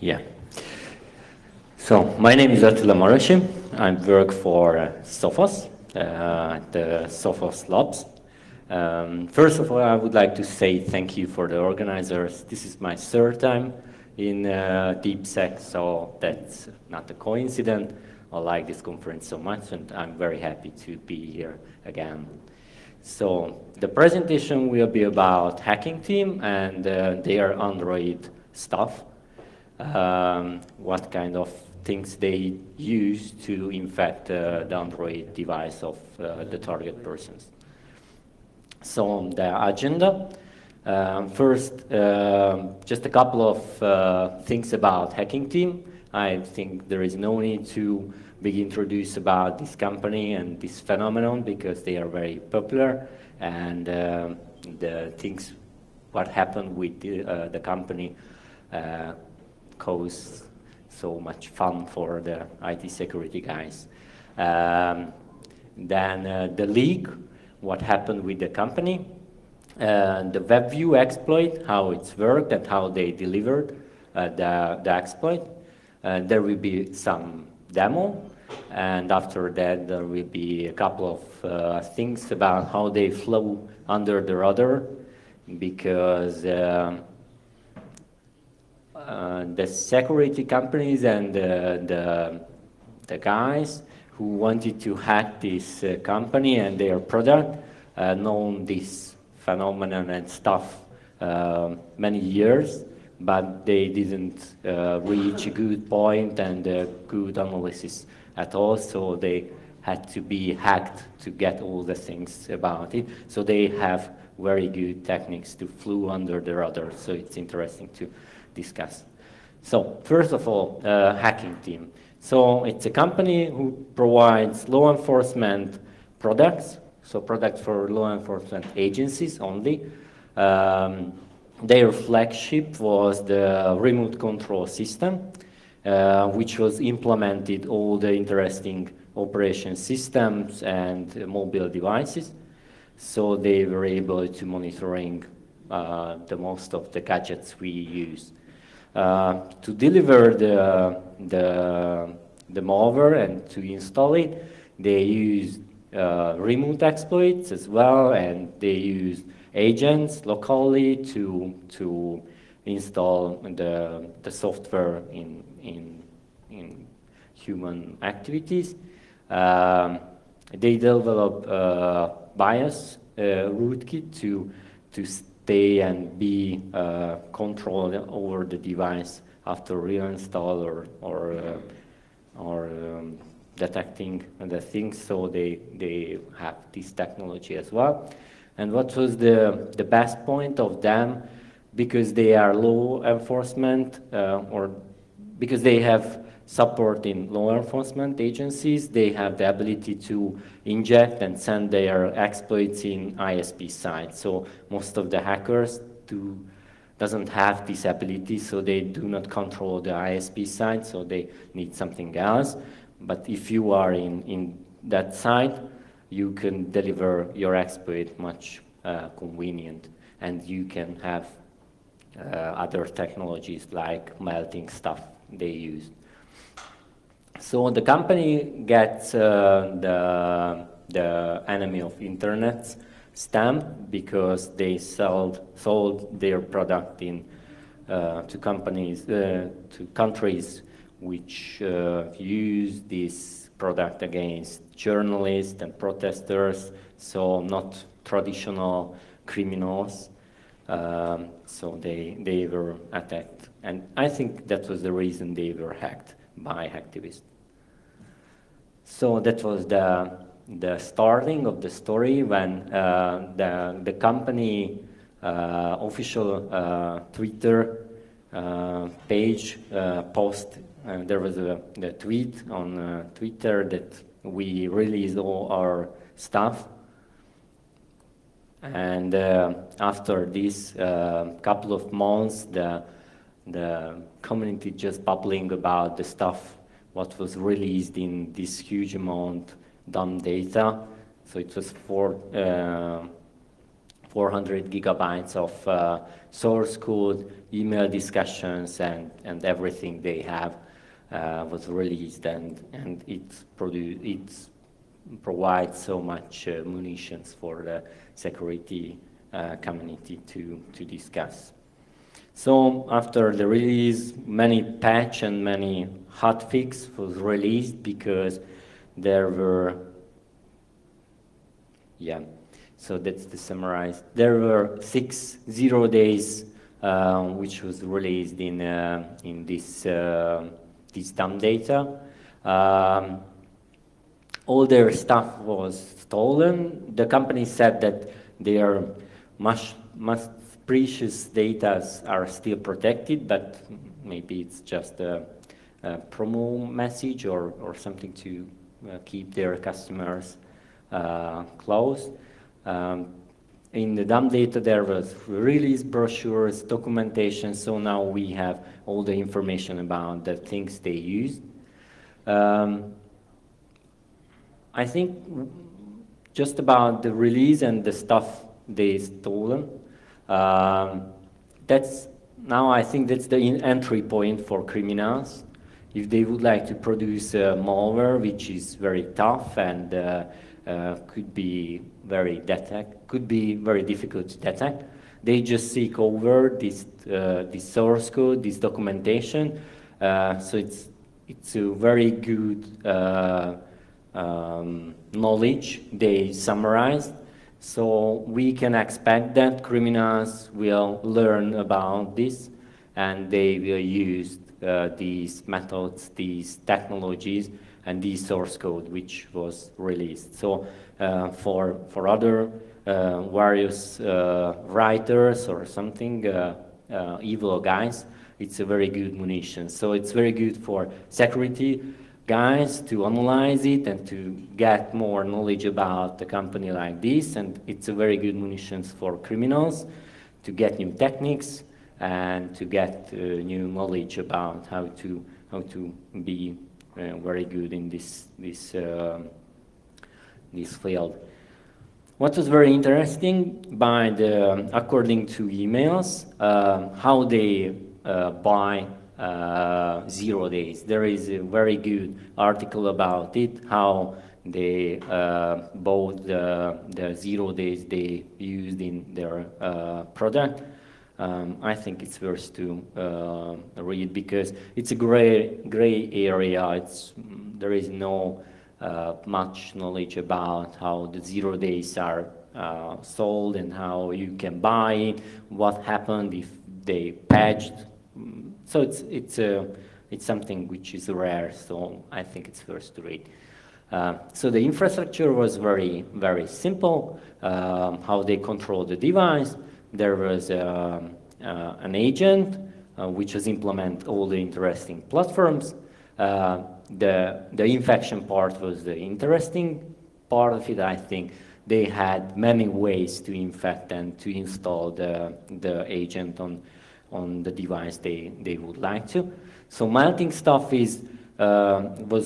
Yeah. So my name is Attila Marosi. I work for Sophos, the Sophos Labs. First of all, I would like to say thank you for the organizers. This is my third time in DeepSec, so that's not a coincidence. I like this conference so much, and I'm very happy to be here again. So the presentation will be about Hacking Team and their Android stuff, what kind of things they use to infect the Android device of the target persons. So on the agenda, first, just a couple of things about Hacking Team. I think there is no need to be introduced about this company and this phenomenon because they are very popular, and the things what happened with the company caused so much fun for the IT security guys. Then the leak, what happened with the company, the WebView exploit, how it's worked and how they delivered the exploit. There will be some demo, and after that there will be a couple of things about how they flow under the radar, because the security companies and the guys who wanted to hack this company and their product known this phenomenon and stuff many years, but they didn't reach a good point and a good analysis at all, so they had to be hacked to get all the things about it. So they have very good techniques to flew under the radar, so it's interesting to discuss. So first of all, Hacking Team. So it's a company who provides law enforcement products, so products for law enforcement agencies only. Their flagship was the remote control system, which was implemented all the interesting operation systems and mobile devices. So they were able to monitoring the most of the gadgets we use. To deliver the malware and to install it, they used remote exploits as well, and they used agents locally to install the software in human activities. They develop bias rootkit to stay and be controlled over the device after reinstall or detecting the things. So they have this technology as well. And what was the best point of them, because they are law enforcement, or because they have support in law enforcement agencies, they have the ability to inject and send their exploits in ISP sites. So most of the hackers doesn't have this ability, so they do not control the ISP site, so they need something else. But if you are in that site, you can deliver your exploit much convenient, and you can have other technologies like melting stuff they use. So the company gets the enemy of internet stamp because they sold their product in to countries which use this product against journalists and protesters, so not traditional criminals. So they were attacked, and I think that was the reason they were hacked by hacktivists. So that was the starting of the story when the company official Twitter page post. There was a tweet on Twitter that we release all our stuff, and after this couple of months, the community just bubbling about the stuff what was released in this huge amount dumb data. So it was 4 400 gigabytes of source code, email discussions, and everything they have was released, and it provides so much munitions for the security community to discuss. So after the release, many patch and many hotfix was released because there were, yeah, so that's the summarized. There were 6 0days which was released in this this dump data. All their stuff was stolen. The company said that their much precious data are still protected, but maybe it's just a promo message or something to keep their customers close. In the dump data, there was release brochures, documentation, so now we have all the information about the things they used. I think just about the release and the stuff they stolen, that's now I think that's the entry point for criminals. If they would like to produce malware, which is very tough and could be very difficult to detect, they just seek over this source code, this documentation. So it's a very good knowledge they summarized. So we can expect that criminals will learn about this, and they will use these methods, these technologies, and these source code which was released. So for other various writers or something, evil guys, it's a very good munition. So it's very good for security guys to analyze it and to get more knowledge about a company like this, and it's a very good munitions for criminals to get new techniques and to get new knowledge about how to be very good in this field. What was very interesting by the, according to emails, how they buy 0days. There is a very good article about it, how they bought the 0days they used in their product. I think it's worth to read because it's a gray area. There is no much knowledge about how the 0days are sold and how you can buy it, what happened if they patched. So it's something which is rare, so I think it's worth to read. So the infrastructure was very simple, how they control the device. There was an agent which has implemented all the interesting platforms. The infection part was the interesting part of it. I think they had many ways to infect and to install the agent on the device they would like to. So melting stuff was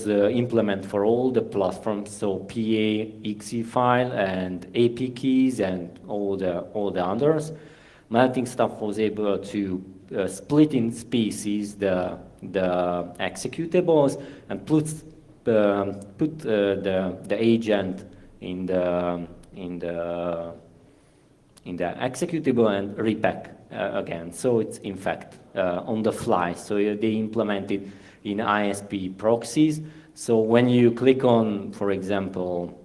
implemented for all the platforms, so PA, exe file, and AP keys, and all the others. Melting stuff was able to split in species the executables and put the agent in the executable and repack again. So it's in fact on the fly. So they implemented in ISP proxies. So when you click on, for example,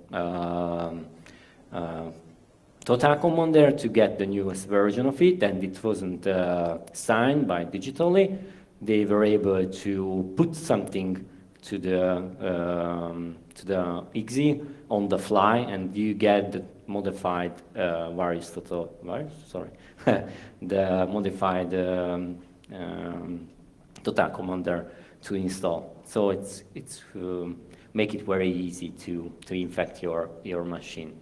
Totacom on there to get the newest version of it, and it wasn't signed by digitally, they were able to put something to the exe on the fly, and you get the modified Totacom on there to install. So it's make it very easy to infect your machine.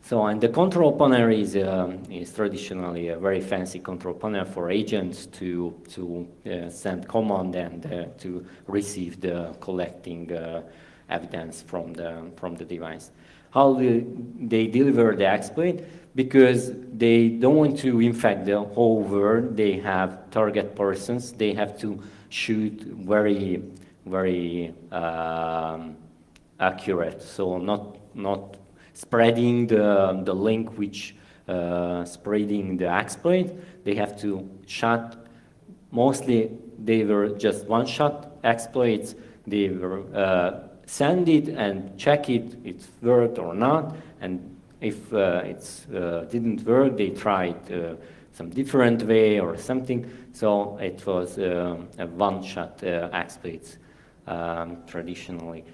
So, and the control panel is traditionally a very fancy control panel for agents to send command and to receive the collecting evidence from the device. how they deliver the exploit, because they don't want to infect the whole world. They have target persons. They have to shoot very, very accurate. So not spreading the link which spreading the exploit. They have to shut. Mostly they were just one-shot exploits. They were send it and check it. It worked or not. And if it didn't work, they tried some different way or something. So it was a one-shot exploits traditionally.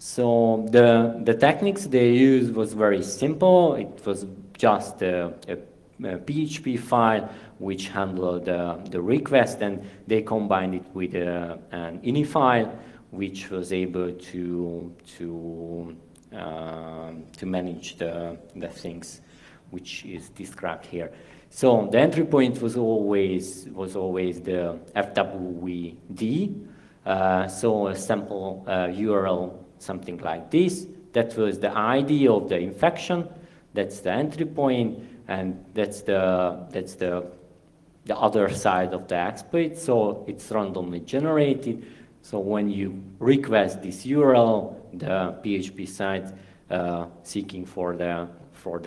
So the techniques they used was very simple. It was just a PHP file which handled the request, and they combined it with an ini file, which was able to manage the things which is described here. So the entry point was always the FWD, so a sample URL, something like this. That was the ID of the infection. That's the entry point, and that's the other side of the exploit. So it's randomly generated. So when you request this URL, the PHP site seeking for the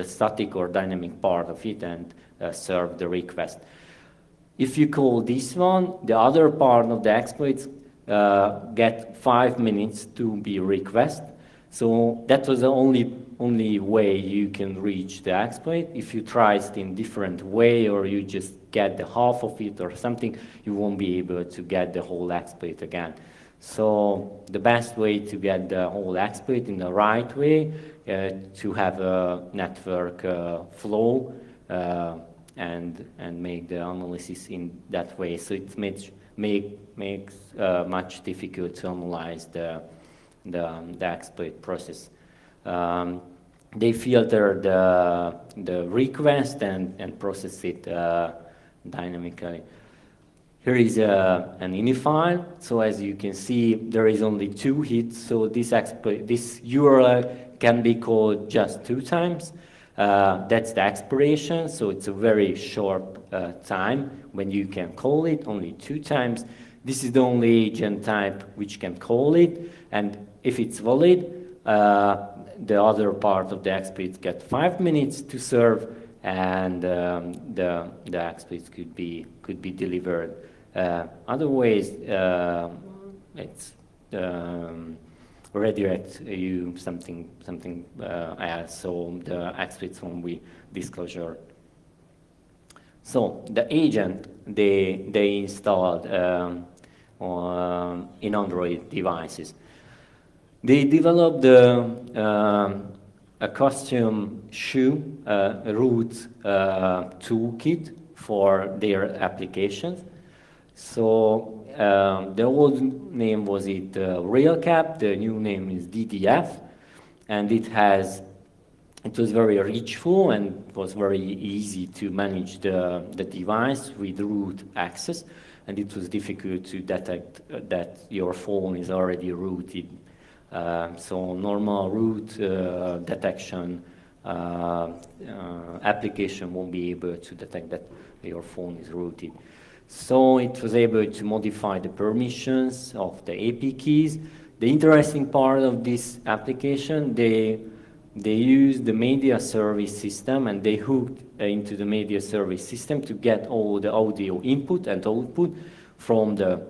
static or dynamic part of it and serve the request. If you call this one, the other part of the exploits get 5 minutes to be request. So that was the only way you can reach the exploit. If you try it in different way, or you just get the half of it or something, you won't be able to get the whole exploit again. So the best way to get the whole exploit in the right way, to have a network flow and make the analysis in that way. So it makes much difficult to analyze the exploit process. They filter the request and process it dynamically. Here is an ini file. So as you can see, there is only 2 hits. So this URL can be called just 2 times. That's the expiration. So it's a very short time when you can call it, only 2 times. This is the only agent type which can call it. And if it's valid, the other part of the exploit gets 5 minutes to serve, and the exploits could be delivered. Otherwise, it's redirect you something else. So the exploits won't be disclosure. So the agent they installed in Android devices. They developed a custom shoe root toolkit for their applications. So the old name was RealCap. The new name is DDF, and it was very reachful and was very easy to manage the device with root access, and it was difficult to detect that your phone is already rooted. So normal root detection application won't be able to detect that your phone is rooted. So it was able to modify the permissions of the AP keys. The interesting part of this application, they used the media service system, and they hooked into the media service system to get all the audio input and output from the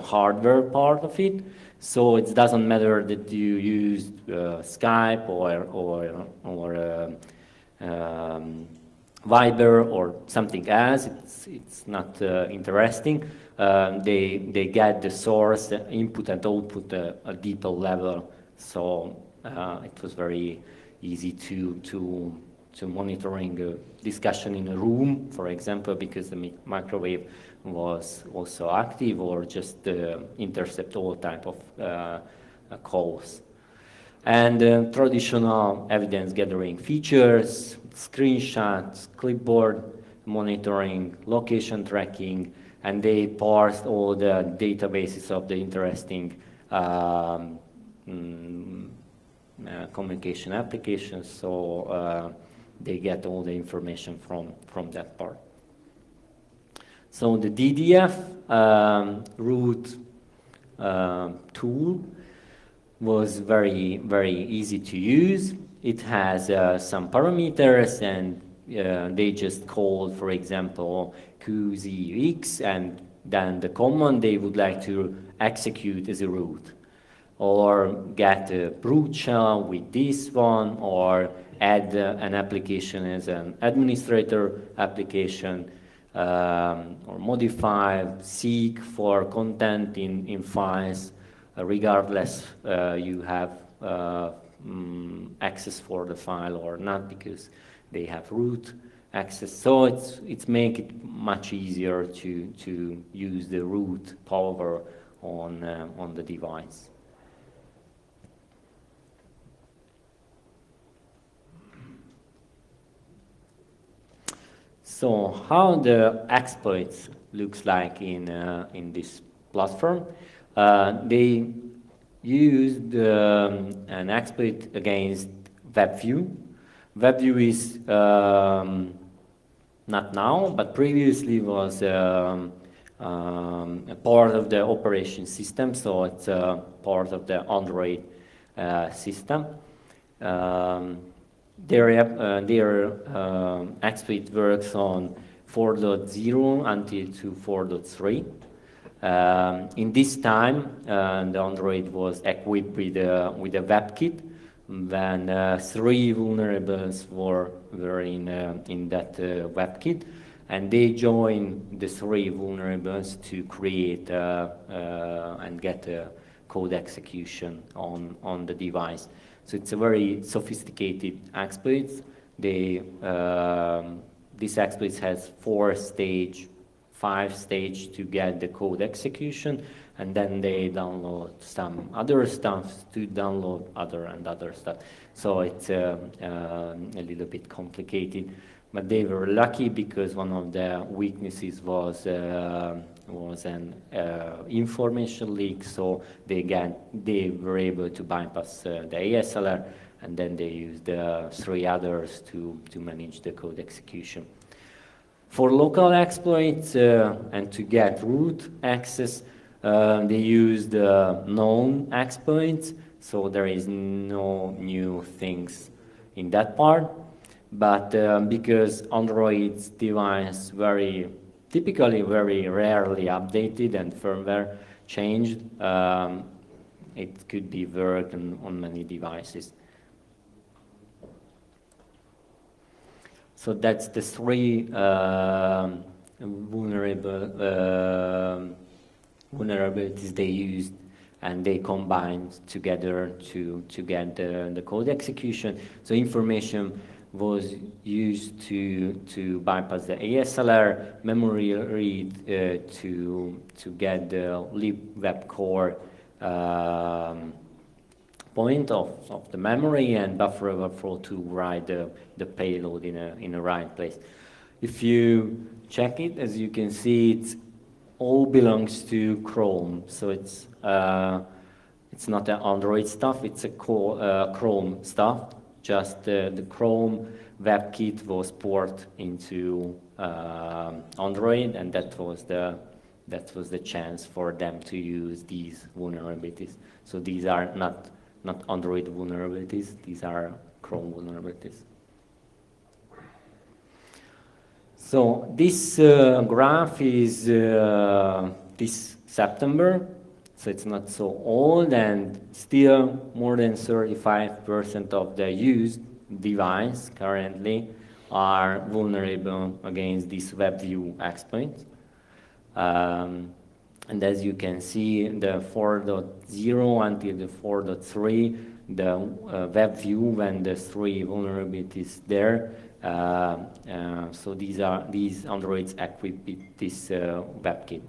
hardware part of it. So it doesn't matter that you use Skype or Viber or something else. It's not interesting. They get the source input and output at a deeper level. So it was very easy to monitoring a discussion in a room, for example, because the microwave was also active, or just intercept all type of calls. And traditional evidence gathering features, screenshots, clipboard monitoring, location tracking, and they parsed all the databases of the interesting communication applications, so they get all the information from that part. So the DDF root tool was very easy to use. It has some parameters, and they just call, for example, QZX, and then the command they would like to execute as a root, or get a root shell with this one, or add an application as an administrator application, or modify, seek for content in files, regardless you have access for the file or not, because they have root access. So it's make it much easier to use the root power on the device. So how the exploits looks like in this platform? They used an exploit against WebView. WebView is not now, but previously was a part of the operation system, so it's a part of the Android system. Their exploit works on 4.0 until to 4.3. In this time, the Android was equipped with a WebKit, when 3 vulnerabilities were in that WebKit, and they joined the 3 vulnerabilities to create and get a code execution on the device. So it's a very sophisticated exploit. This exploit has 4-stage, 5-stage to get the code execution, and then they download some other stuff to download other and other stuff. So it's a little bit complicated, but they were lucky because one of the weaknesses was an information leak, so they were able to bypass the ASLR, and then they used the 3 others to manage the code execution. For local exploits and to get root access, they used known exploits, so there is no new things in that part. But because Android's device typically very rarely updated and firmware changed, it could be worked on many devices. So that's the 3 vulnerabilities they used, and they combined together to get the code execution. So information was used to bypass the ASLR, memory read to get the LibWebCore point of the memory, and buffer overflow to write the payload in a right place. If you check it, as you can see, it all belongs to Chrome. So it's not the Android stuff; it's a Chrome stuff. Just the Chrome WebKit was ported into Android, and that was the chance for them to use these vulnerabilities. So these are not Android vulnerabilities; these are Chrome vulnerabilities. So this graph is this September, so it's not so old, and still more than 35% of the used device currently are vulnerable against this WebView exploit. And as you can see, the 4.0 until the 4.3, the WebView when the 3 vulnerabilities there. So these Androids equipped with this WebKit.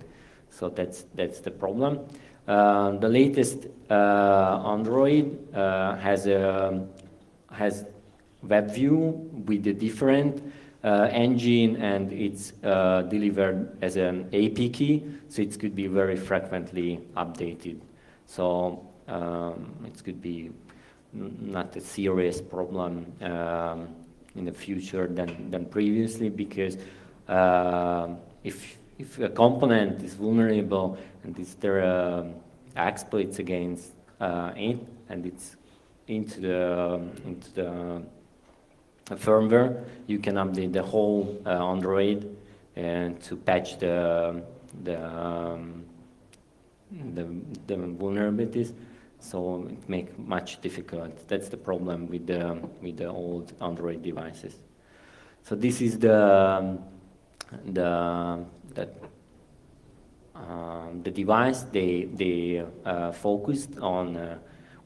So that's the problem. The latest Android has WebView with a different engine, and it's delivered as an AP key, so it could be very frequently updated. So It could be not a serious problem in the future than previously, because if a component is vulnerable and is there exploits against it, and it's into the firmware, you can update the whole Android and to patch the vulnerabilities. So it makes much difficult. That's the problem with the old Android devices. So this is the device they focused on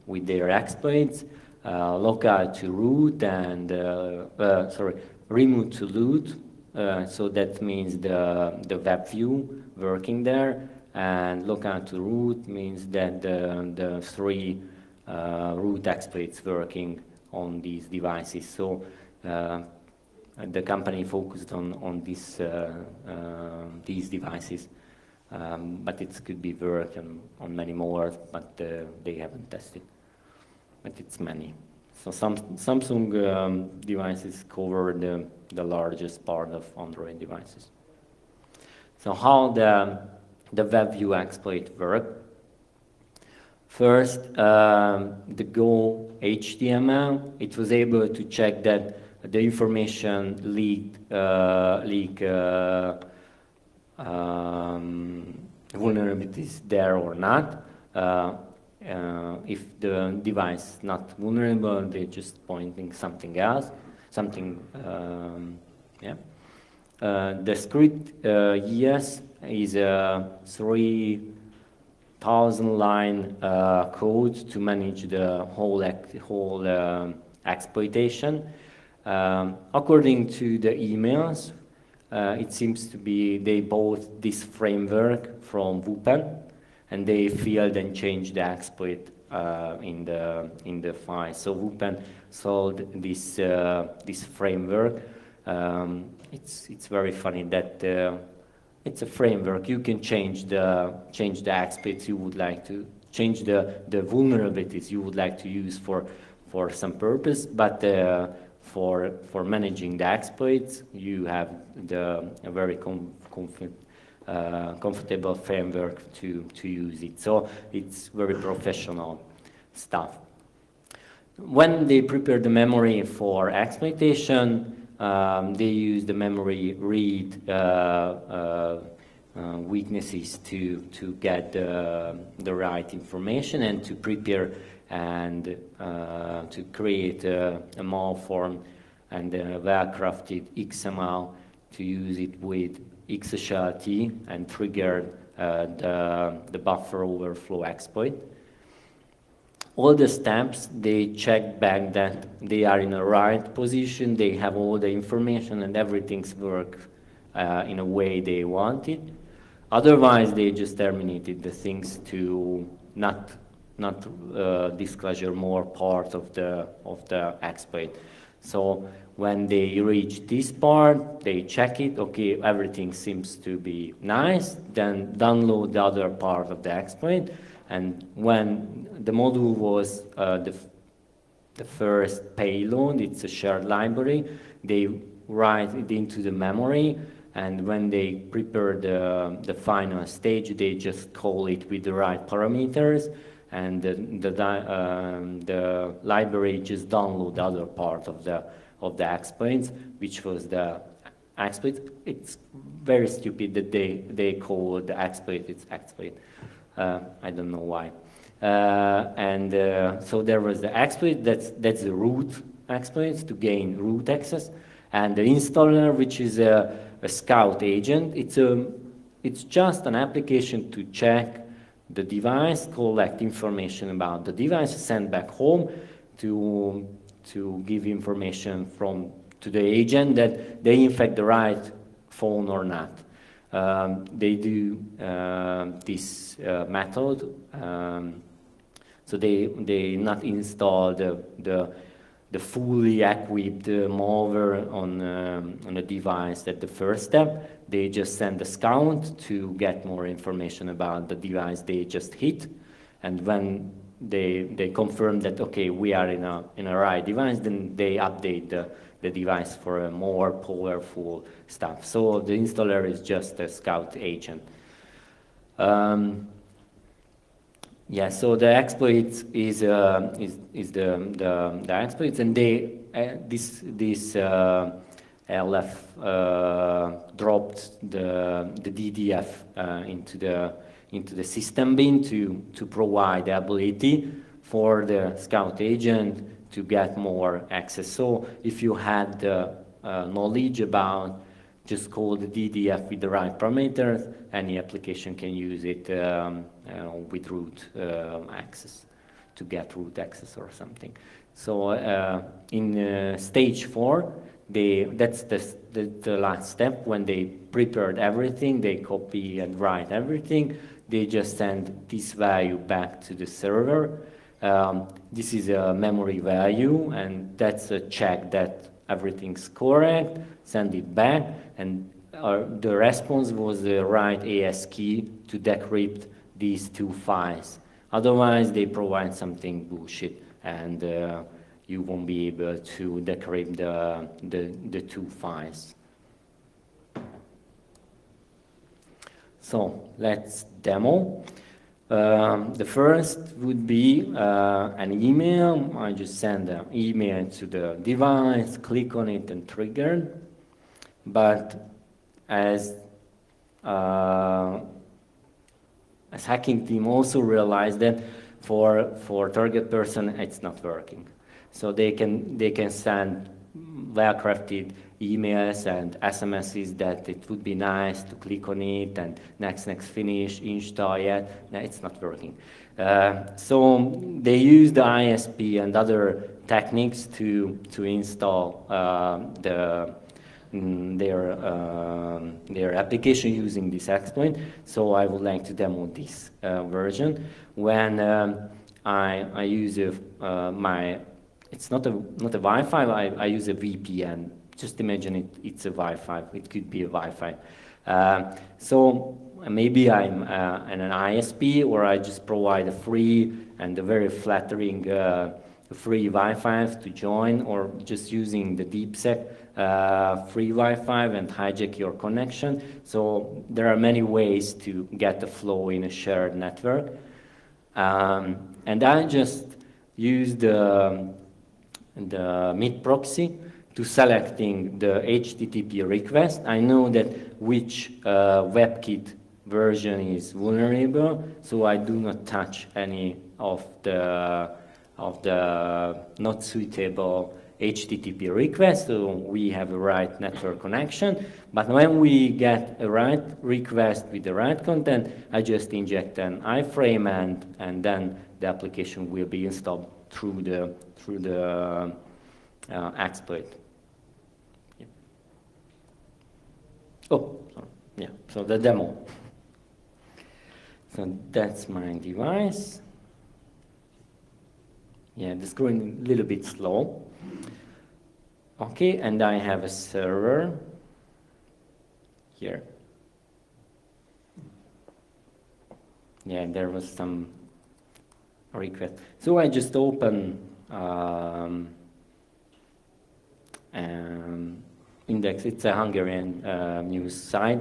with their exploits, local to root and remove to root. So that means the web view working there, and local to root means that the three root exploits working on these devices. So the company focused on these devices, but it could be worked on many more, but they haven't tested. But it's many. So some Samsung devices cover the largest part of Android devices. So how the WebView exploit work? First, the Go HTML. It was able to check that the information leaked vulnerabilities there or not. If the device is not vulnerable, they're just pointing something else, something, the script, yes, is a 3,000 line code to manage the whole exploitation. According to the emails, it seems to be they bought this framework from VUPEN, and they failed and changed the exploit in the file. So VUPEN sold this framework. It's very funny that it's a framework. You can change the exploits you would like to change, the vulnerabilities you would like to use for some purpose, but for managing the exploits, you have a very comfortable framework to use it. So it's very professional stuff. When they prepare the memory for exploitation, they use the memory read weaknesses to get the right information and to prepare and to create a malformed and a well-crafted XML to use it with XHLT and trigger the buffer overflow exploit. All the steps, they check back that they are in the right position, they have all the information and everything's work in a way they want it. Otherwise, they just terminated the things to not disclosure more part of the exploit. So when they reach this part, they check it. Okay, everything seems to be nice. Then download the other part of the exploit. And when the module was the first payload, it's a shared library. They write it into the memory. And when they prepare the final stage, they just call it with the right parameters. And the library just download the other part of the exploits, which was the exploit. It's very stupid that they call the exploit its exploit. I don't know why. So there was the exploit. That's the root exploits to gain root access, and the installer, which is a scout agent. It's just an application to check the device, collect information about the device, send back home to give information to the agent that they infect the right phone or not. They do this method, so they not install the fully equipped malware on a device at the first step. They just send a scout to get more information about the device they just hit, and when they confirm that, okay, we are in a right device, then they update the device for a more powerful stuff. So the installer is just a scout agent. Yeah, so the exploits is the exploits, and they this LF dropped the DDF into the system bin to provide the ability for the scout agent to get more access. So if you had the knowledge about just call the DDF with the right parameters, any application can use it with root access, to get root access or something. So in stage 4, that's the last step. When they prepared everything, they copy and write everything, they just send this value back to the server. This is a memory value, and that's a check that everything's correct, send it back, and the response was the right AS key to decrypt these two files. Otherwise, they provide something bullshit, and you won't be able to decrypt the two files. So let's demo. The first would be an email. I just send an email to the device, click on it, and triggered. But as hacking team also realized that for target person it's not working. So they can send well-crafted emails and SMSs that it would be nice to click on it and next finish, install yet. No, it's not working. So they use the ISP and other techniques to install their application using this exploit. So I would like to demo this version. When I use it's not a Wi-Fi. I use a VPN. Just imagine it's a Wi-Fi. It could be a Wi-Fi. So maybe I'm in an ISP, or I just provide a free and a very flattering free Wi-Fi to join, or just using the DeepSec free Wi-Fi and hijack your connection. So there are many ways to get the flow in a shared network. And I just use the MIT proxy to selecting the HTTP request. I know that which WebKit version is vulnerable, so I do not touch any of the not suitable HTTP request, so we have a right network connection. But when we get a right request with the right content, I just inject an iframe, and then the application will be installed through the exploit. Yeah. Oh, sorry. Yeah. So the demo. So that's my device. Yeah, the screen a little bit slow. Okay, and I have a server here. Yeah, there was some request. So I just open index. It's a Hungarian news site.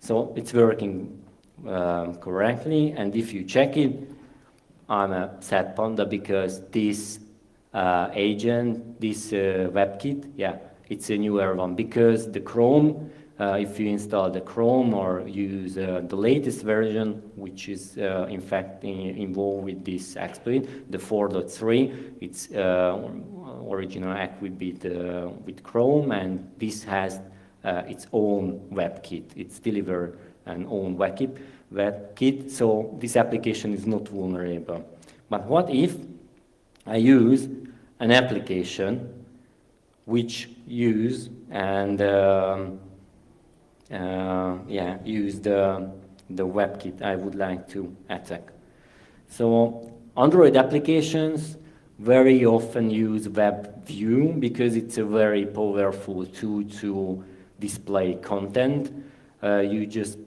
So it's working correctly. And if you check it, I'm a sad panda because this agent, this WebKit, yeah, it's a newer one, because the Chrome, if you install the Chrome or use the latest version, which is in fact involved with this exploit, the 4.3, it's original equipped with Chrome, and this has its own WebKit. It's delivered an own WebKit, so this application is not vulnerable. But what if I use an application which use the WebKit I would like to attack? So Android applications very often use WebView because it's a very powerful tool to display content. You just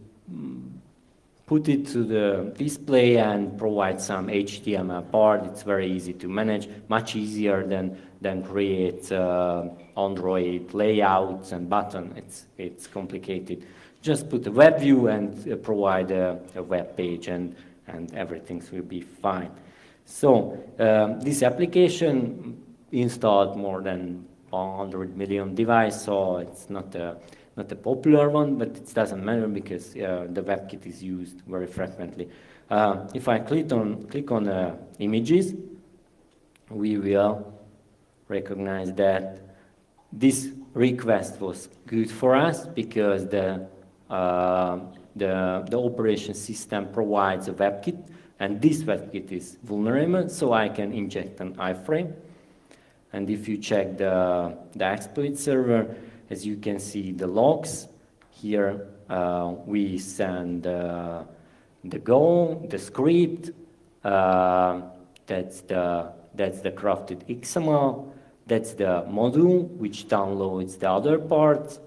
put it to the display and provide some HTML part. It's very easy to manage, much easier than create Android layouts and button. It's complicated. Just put the web view and provide a web page, and everything will be fine. So this application installed more than 100 million devices, so it's not a popular one, but it doesn't matter because the WebKit is used very frequently. If I click on images, we will recognize that this request was good for us because the operation system provides a WebKit, and this WebKit is vulnerable, so I can inject an iframe. And if you check the exploit server, as you can see the logs, here we send the Go, the script, that's the crafted XML, that's the module which downloads the other parts.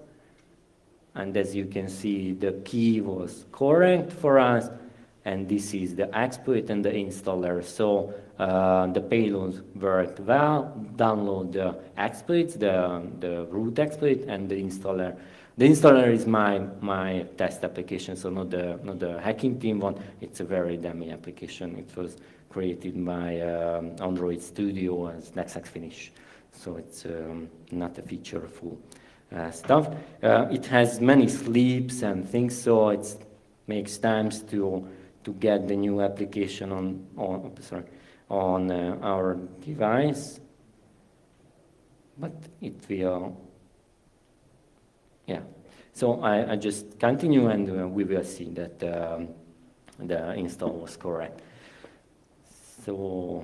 And as you can see, the key was correct for us, and this is the exploit and the installer. So the payloads worked well, download the exploits, the root exploit, and the installer. The installer is my test application, so not the hacking team one. It's a very dummy application. It was created by Android Studio as NextX Finish, so it's not a featureful stuff. It has many sleeps and things, so it makes time to get the new application on our device, but it will, yeah. So I just continue, and we will see that the install was correct. So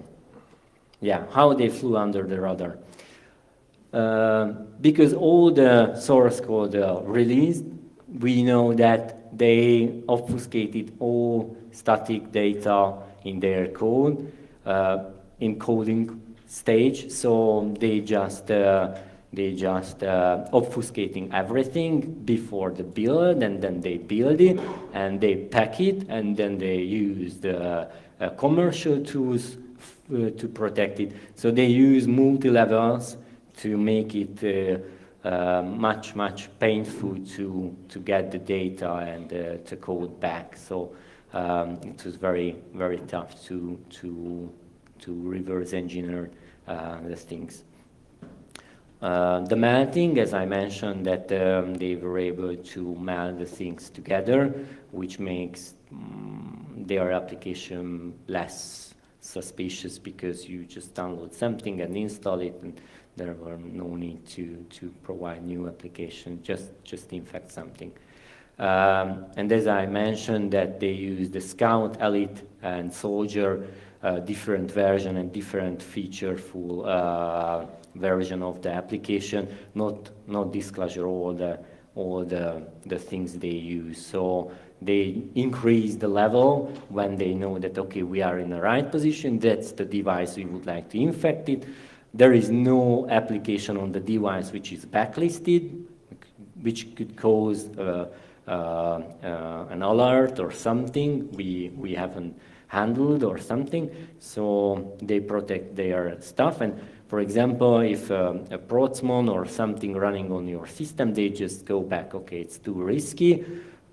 yeah, how they flew under the radar. Because all the source code released, we know that they obfuscated all static data in their code, encoding stage, so they just obfuscating everything before the build, and then they build it, and they pack it, and then they use the commercial tools to protect it. So they use multi-levels to make it much painful to get the data and to code back. So it was very tough to reverse engineer the things. The melting, as I mentioned, that they were able to melt the things together, which makes their application less suspicious, because you just download something and install it, and there were no need to provide new application, just infect something. And as I mentioned, that they use the Scout, Elite, and Soldier, different version and different featureful version of the application, not disclosure all the things they use. So they increase the level when they know that, okay, we are in the right position, that's the device we would like to infect it. There is no application on the device which is backlisted, which could cause an alert or something we haven't handled or something. So they protect their stuff. And for example, if a Procmon or something running on your system, they just go back, okay, it's too risky,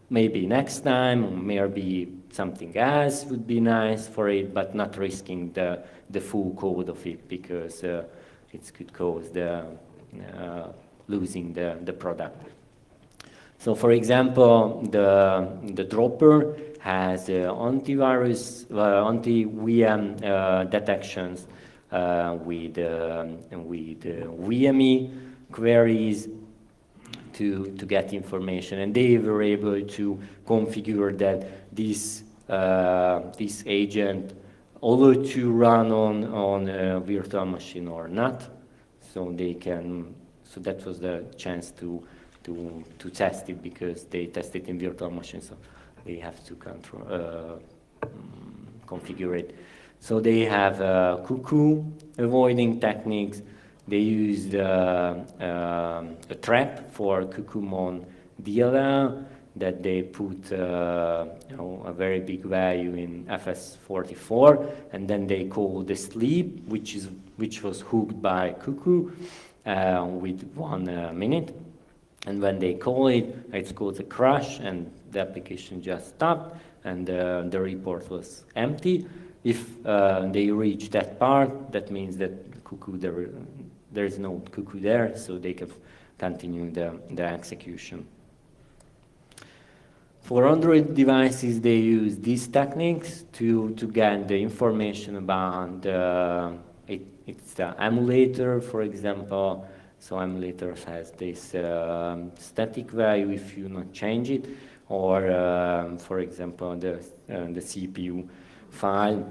maybe next time, maybe something else would be nice for it, but not risking the full code of it, because it could cause the losing the product. So for example, the dropper has anti-VM detections with VME queries to get information, and they were able to configure that this agent over to run on a virtual machine or not, so they can. So that was the chance to test it, because they test it in virtual machine, so they have to control configure it. So they have Cuckoo avoiding techniques. They used a trap for Cuckoo Mon DLL. that they put a very big value in FS44, and then they called the sleep, which was hooked by Cuckoo with 1 minute. And when they call it, it's called a crash, and the application just stopped, and the report was empty. If they reach that part, that means that Cuckoo, there is no Cuckoo there, so they can continue the execution. For Android devices, they use these techniques to get the information about it's the emulator, for example. So emulator has this static value if you not change it, or for example, the CPU file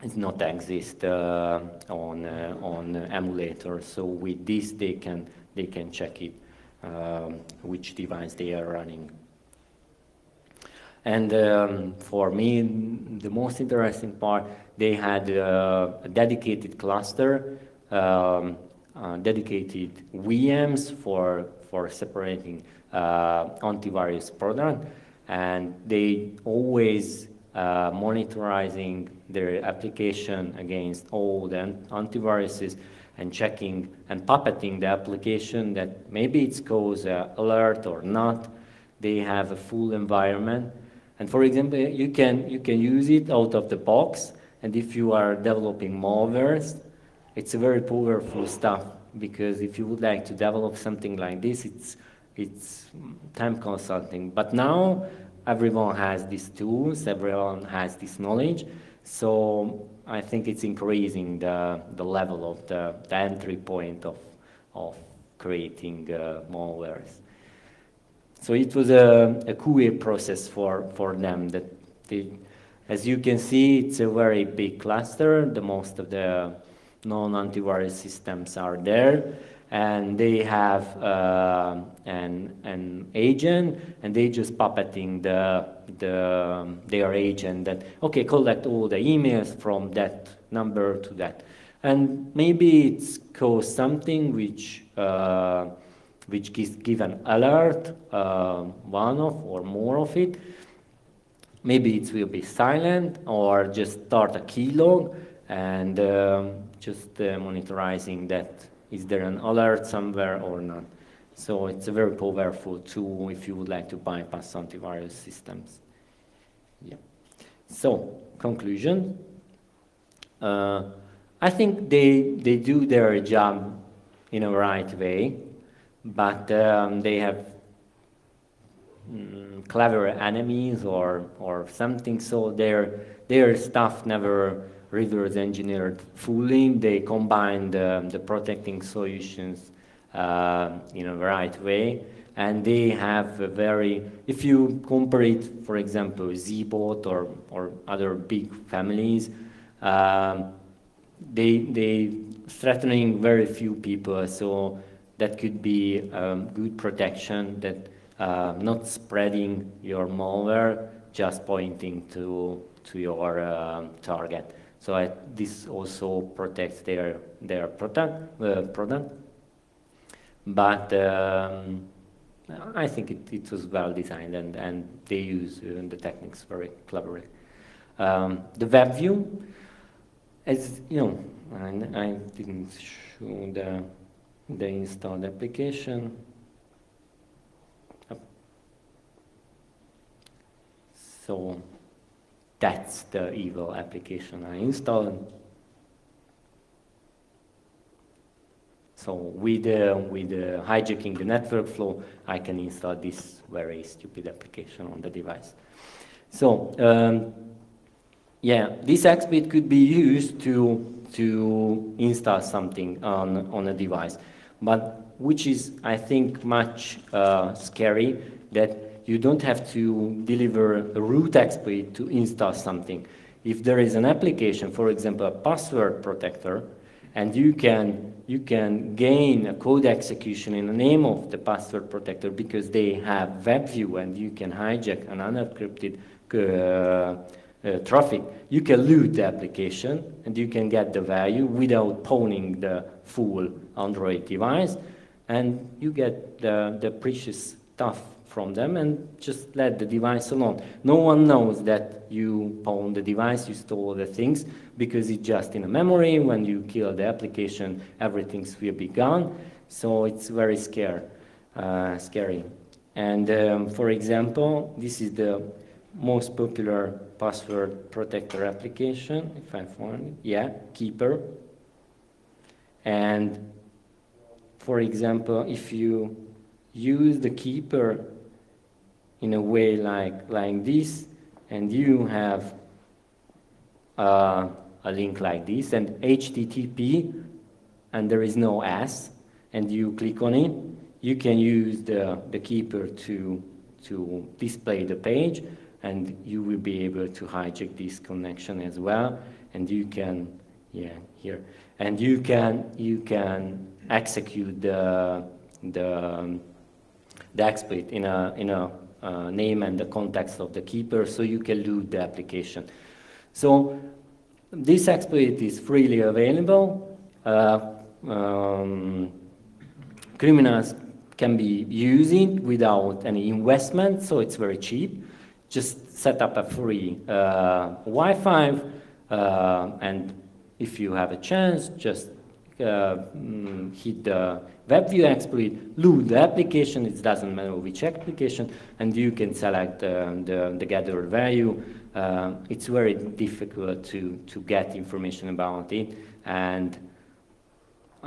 does not exist on emulator. So with this, they can check it which device they are running. And for me, the most interesting part, they had a dedicated cluster, dedicated VMs for separating antivirus product, and they always monitorizing their application against all the antiviruses and checking and puppeting the application that maybe it's cause alert or not. They have a full environment. And for example, you can use it out of the box, and if you are developing malwares, it's a very powerful stuff, because if you would like to develop something like this, it's time consuming. But now everyone has these tools, everyone has this knowledge, so I think it's increasing the level of the entry point of creating malwares. So it was a QA process for them that they, as you can see, it's a very big cluster. The most of the non-antivirus systems are there, and they have an agent, and they just puppeting their agent that, okay, collect all the emails from that number to that. And maybe it's caused something which is given alert, one of or more of it. Maybe it will be silent, or just start a keylog and monitorizing that, is there an alert somewhere or not. So it's a very powerful tool if you would like to bypass antivirus systems. Yeah. So, conclusion. I think they do their job in a right way, but they have clever enemies or something, so their stuff never reverse engineered fully. They combined the protecting solutions in a right way, and they have a very, if you compare it, for example, Z-Bot or other big families, they threatening very few people, so that could be good protection, that not spreading your malware, just pointing to your target. So this also protects their product. But I think it was well designed, and they use the techniques very cleverly. The WebView, as you know, and I didn't show the installed application. So that's the evil application I installed. So with hijacking the network flow, I can install this very stupid application on the device. So yeah, this exploit could be used to install something on a device, but which is, I think, much scary, that you don't have to deliver a root exploit to install something. If there is an application, for example, a password protector, and you can gain a code execution in the name of the password protector because they have WebView, and you can hijack an unencrypted traffic, you can loot the application, and you can get the value without pawning the full Android device, and you get the precious stuff from them and just let the device alone. No one knows that you pawned the device, you stole the things, because it's just in a memory. When you kill the application, everything will be gone. So it's very scary. And for example, this is the most popular password protector application, if I find it. Yeah, Keeper. And for example, if you use the Keeper in a way like this, and you have a link like this, and HTTP, and there is no S, and you click on it, you can use the Keeper to display the page, and you will be able to hijack this connection as well. And you can, yeah, here, and you can execute the exploit in a name and the context of the Keeper, so you can loot the application. So this exploit is freely available. Criminals can be using without any investment, so it's very cheap. Just set up a free Wi-Fi, and if you have a chance, just hit the WebView exploit, load the application, it doesn't matter which application, and you can select the gathered value. It's very difficult to get information about it, and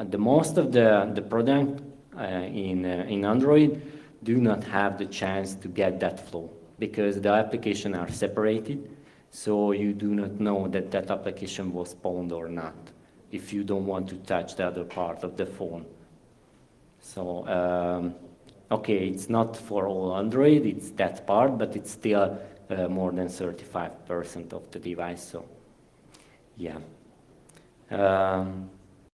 the most of the product in Android do not have the chance to get that flow, because the applications are separated, so you do not know that that application was spawned or not, if you don't want to touch the other part of the phone. So, okay, it's not for all Android, it's that part, but it's still more than 35% of the device, so, yeah.